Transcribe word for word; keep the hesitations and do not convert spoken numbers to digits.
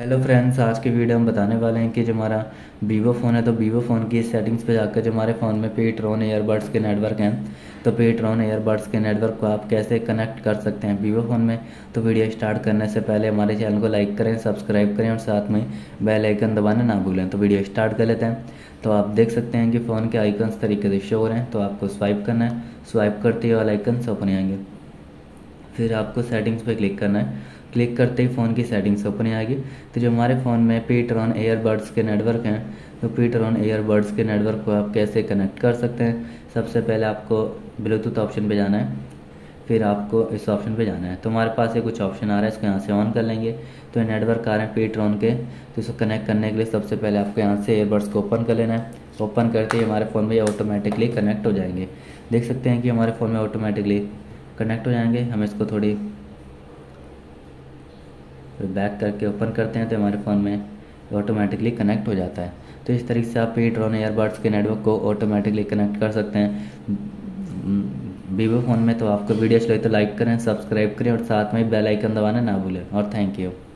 Hello friends, आज के video हम बताने वाले हैं कि जो हमारा वीवो फ़ोन है तो वीवो फ़ोन की सेटिंग्स पे जाकर जो हमारे फ़ोन में पेट्रॉन एयरबड्स के नेटवर्क हैं तो पेट्रॉन एयरबड्स के नेटवर्क को आप कैसे कनेक्ट कर सकते हैं वीवो फ़ोन में। तो वीडियो स्टार्ट करने से पहले हमारे चैनल को लाइक करें, सब्सक्राइब करें और साथ में बेल आइकन दबाना ना भूलें। तो वीडियो स्टार्ट कर लेते हैं। तो आप देख सकते हैं कि फ़ोन के आइकन्स तरीके से शो हो रहे हैं, तो आपको स्वाइप करना है। स्वाइप करते ही और आइकन्स ओपन आएंगे, फिर आपको सेटिंग्स पे क्लिक करना है। क्लिक करते ही फ़ोन की सेटिंग्स ओपन आएगी। तो जो हमारे फ़ोन में पेट्रॉन एयरबड्स के नेटवर्क हैं तो पेट्रॉन एयरबड्स के नेटवर्क को आप कैसे कनेक्ट कर सकते हैं। सबसे पहले आपको ब्लूटूथ ऑप्शन पे जाना है, फिर आपको इस ऑप्शन पे जाना है। तो हमारे पास ये कुछ ऑप्शन आ रहा है, इसको यहाँ से ऑन कर लेंगे। तो नेटवर्क आ रहे हैं पेट्रॉन के, तो इसको कनेक्ट करने के लिए सबसे पहले आपको यहाँ से एयरबड्स को ओपन कर लेना है। ओपन करते ही हमारे फ़ोन में ऑटोमेटिकली कनेक्ट हो जाएंगे। देख सकते हैं कि हमारे फ़ोन में ऑटोमेटिकली कनेक्ट हो जाएंगे। हम इसको थोड़ी बैक करके ओपन करते हैं तो हमारे फ़ोन में ऑटोमेटिकली कनेक्ट हो जाता है। तो इस तरीके से आप पेट्रॉन एयरबड्स के नेटवर्क को ऑटोमेटिकली कनेक्ट कर सकते हैं वीवो फ़ोन में। तो आपको वीडियो अच्छी लगी तो लाइक करें, सब्सक्राइब करें और साथ में बेल आइकन दबाना ना भूलें। और थैंक यू।